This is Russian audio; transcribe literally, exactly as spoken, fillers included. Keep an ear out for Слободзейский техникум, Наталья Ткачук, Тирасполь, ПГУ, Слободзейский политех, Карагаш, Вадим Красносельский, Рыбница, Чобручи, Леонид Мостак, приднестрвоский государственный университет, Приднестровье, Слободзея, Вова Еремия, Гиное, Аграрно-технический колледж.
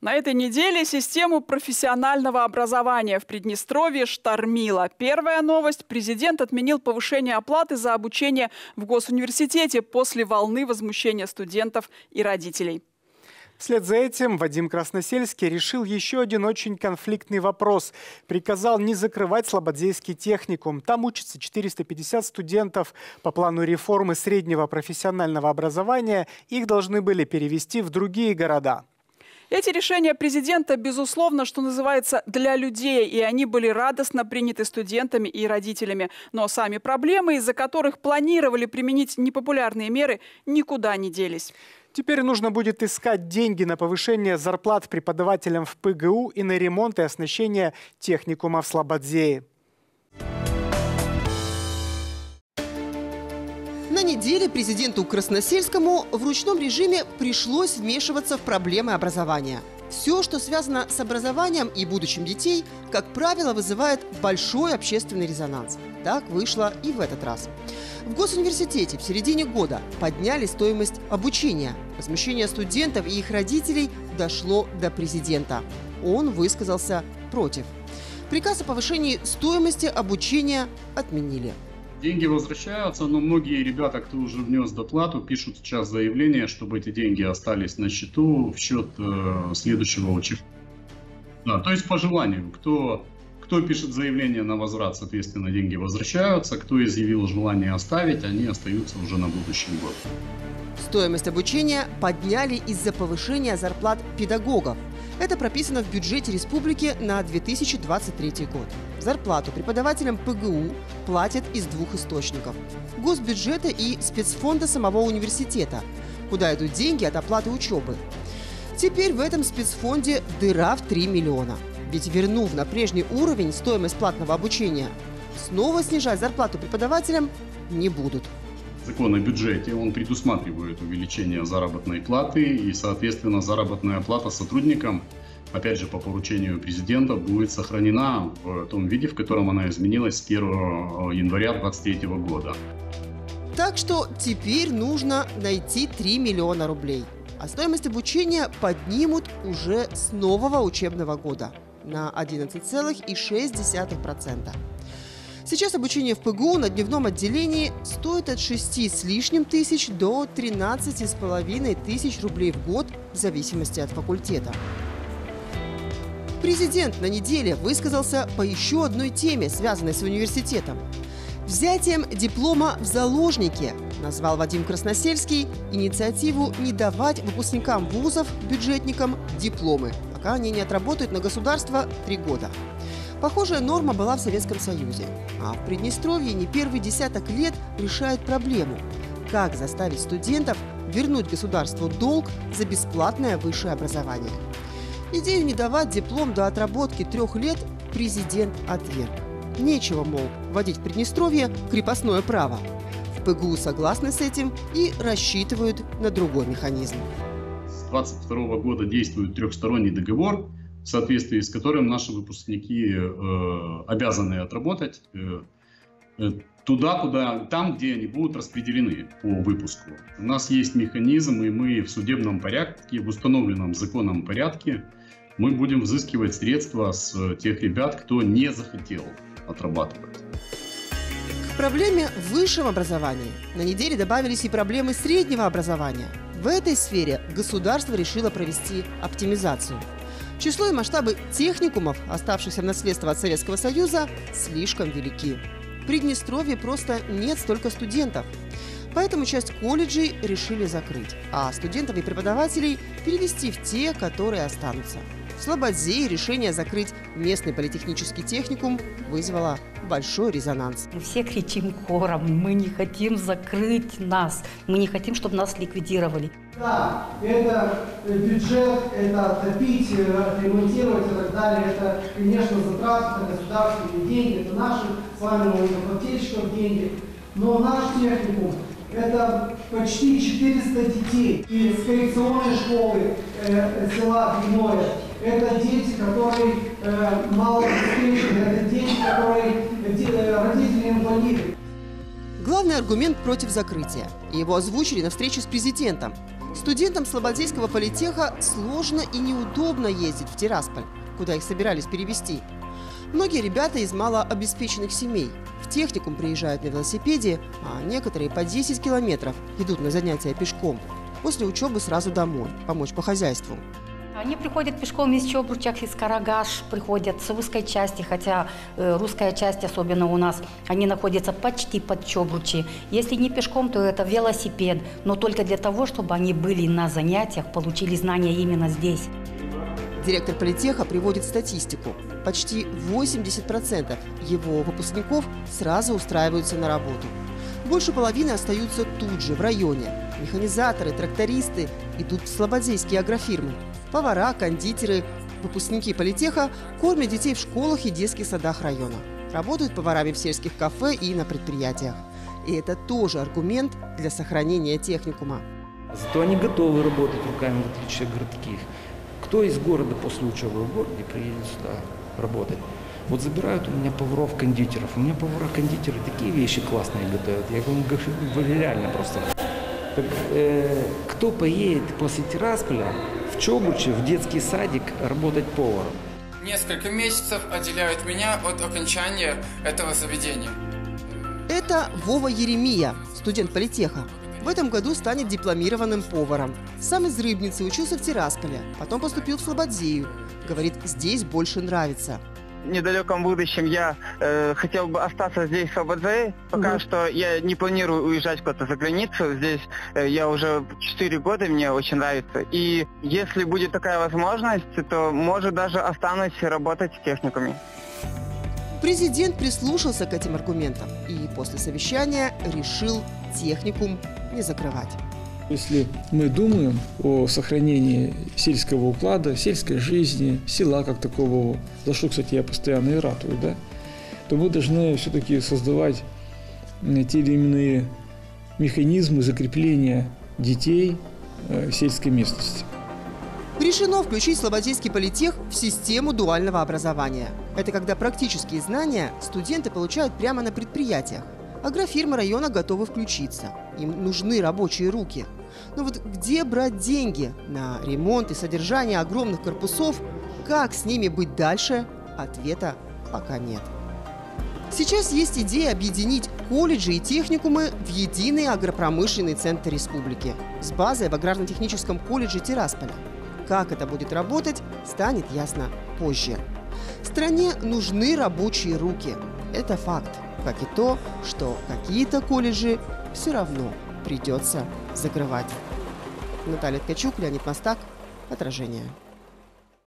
На этой неделе систему профессионального образования в Приднестровье штормило. Первая новость. Президент отменил повышение оплаты за обучение в госуниверситете после волны возмущения студентов и родителей. Вслед за этим Вадим Красносельский решил еще один очень конфликтный вопрос. Приказал не закрывать Слободзейский техникум. Там учатся четыреста пятьдесят студентов. По плану реформы среднего профессионального образования их должны были перевести в другие города. Эти решения президента, безусловно, что называется, для людей, и они были радостно приняты студентами и родителями. Но сами проблемы, из-за которых планировали применить непопулярные меры, никуда не делись. Теперь нужно будет искать деньги на повышение зарплат преподавателям в ПГУ и на ремонт и оснащение техникума в Слободзее. На неделе президенту Красносельскому в ручном режиме пришлось вмешиваться в проблемы образования. Все, что связано с образованием и будущим детей, как правило, вызывает большой общественный резонанс. Так вышло и в этот раз. В госуниверситете в середине года подняли стоимость обучения. Возмущение студентов и их родителей дошло до президента. Он высказался против. Приказ о повышении стоимости обучения отменили. Деньги возвращаются, но многие ребята, кто уже внес доплату, пишут сейчас заявление, чтобы эти деньги остались на счету в счет э, следующего учебника. Да, то есть по желанию. Кто, кто пишет заявление на возврат, соответственно, деньги возвращаются. Кто изъявил желание оставить, они остаются уже на будущий год. Стоимость обучения подняли из-за повышения зарплат педагогов. Это прописано в бюджете республики на две тысячи двадцать третий год. Зарплату преподавателям ПГУ платят из двух источников – госбюджета и спецфонда самого университета, куда идут деньги от оплаты учебы. Теперь в этом спецфонде дыра в три миллиона. Ведь, вернув на прежний уровень стоимость платного обучения, снова снижать зарплату преподавателям не будут. Закон о бюджете, он предусматривает увеличение заработной платы, и, соответственно, заработная плата сотрудникам, опять же, по поручению президента, будет сохранена в том виде, в котором она изменилась с первого января две тысячи двадцать третьего года. Так что теперь нужно найти три миллиона рублей. А стоимость обучения поднимут уже с нового учебного года на одиннадцать целых шесть десятых процента. Сейчас обучение в ПГУ на дневном отделении стоит от шести с лишним тысяч до тринадцати с половиной тысяч рублей в год в зависимости от факультета. Президент на неделе высказался по еще одной теме, связанной с университетом. Взятием диплома в заложники назвал Вадим Красносельский инициативу не давать выпускникам вузов, бюджетникам, дипломы, пока они не отработают на государство три года. Похожая норма была в Советском Союзе. А в Приднестровье не первый десяток лет решают проблему – как заставить студентов вернуть государству долг за бесплатное высшее образование. Идею не давать диплом до отработки трех лет президент отверг. Нечего, мол, вводить в Приднестровье крепостное право. В ПГУ согласны с этим и рассчитывают на другой механизм. С две тысячи двадцать второго года действует трехсторонний договор, в соответствии с которым наши выпускники э, обязаны отработать э, туда, куда, там, где они будут распределены по выпуску. У нас есть механизм, и мы в судебном порядке, в установленном законом порядке, мы будем взыскивать средства с тех ребят, кто не захотел отрабатывать. К проблеме высшего образования на неделе добавились и проблемы среднего образования. В этой сфере государство решило провести оптимизацию. Число и масштабы техникумов, оставшихся в наследство от Советского Союза, слишком велики. В Приднестровье просто нет столько студентов. Поэтому часть колледжей решили закрыть, а студентов и преподавателей перевести в те, которые останутся. В Слободзее решение закрыть местный политехнический техникум вызвало большой резонанс. Мы все кричим хором, мы не хотим закрыть нас, мы не хотим, чтобы нас ликвидировали. Да, это бюджет, это топить, ремонтировать и так далее, это, конечно, затраты, это государственные деньги, это наши с вами налогоплательщиков деньги, но наш техникум – это почти четыреста детей из коррекционной школы э, села Гиное. Это дети, которые э, мало обеспечены, это дети, которые э, родители инвалиды. Главный аргумент против закрытия. Его озвучили на встрече с президентом. Студентам Слободзейского политеха сложно и неудобно ездить в Тирасполь, куда их собирались перевести. Многие ребята из малообеспеченных семей. В техникум приезжают на велосипеде, а некоторые по десять километров идут на занятия пешком. После учебы сразу домой, помочь по хозяйству. Они приходят пешком из Чобручи, из Карагаш, приходят с русской части, хотя э, русская часть, особенно у нас, они находятся почти под Чобручи. Если не пешком, то это велосипед, но только для того, чтобы они были на занятиях, получили знания именно здесь. Директор политеха приводит статистику. Почти восемьдесят процентов его выпускников сразу устраиваются на работу. Больше половины остаются тут же, в районе. Механизаторы, трактористы, идут в слободзейские агрофирмы. Повара, кондитеры, выпускники политеха кормят детей в школах и детских садах района. Работают поварами в сельских кафе и на предприятиях. И это тоже аргумент для сохранения техникума. Зато они готовы работать руками, в отличие от городских. Кто из города после учебы в городе приедет сюда работать? Вот забирают у меня поваров-кондитеров. У меня повара-кондитеры такие вещи классные готовят. Я говорю, реально просто. Так, э, кто поедет после Тирасполя в Чобручи, в детский садик работать поваром? Несколько месяцев отделяют меня от окончания этого заведения. Это Вова Еремия, студент политеха. В этом году станет дипломированным поваром. Сам из Рыбницы, учился в Тирасполе, потом поступил в Слободзею. Говорит, здесь больше нравится. В недалеком будущем я э, хотел бы остаться здесь, в Слободзее. Пока угу. что я не планирую уезжать куда-то за границу. Здесь э, я уже четыре года, мне очень нравится. И если будет такая возможность, то, может, даже останусь работать с техниками. Президент прислушался к этим аргументам и после совещания решил техникум не закрывать. Если мы думаем о сохранении сельского уклада, сельской жизни, села как такового, за что, кстати, я постоянно и ратую, да, то мы должны все-таки создавать те или иные механизмы закрепления детей в сельской местности. Решено включить Слободзейский политех в систему дуального образования. Это когда практические знания студенты получают прямо на предприятиях. Агрофирмы района готовы включиться. Им нужны рабочие руки. Но вот где брать деньги на ремонт и содержание огромных корпусов? Как с ними быть дальше? Ответа пока нет. Сейчас есть идея объединить колледжи и техникумы в единый агропромышленный центр республики с базой в Аграрно-техническом колледже Тирасполя. Как это будет работать, станет ясно позже. Стране нужны рабочие руки. Это факт. Как и то, что какие-то колледжи все равно придется закрывать. Наталья Ткачук, Леонид Мостак. Отражение.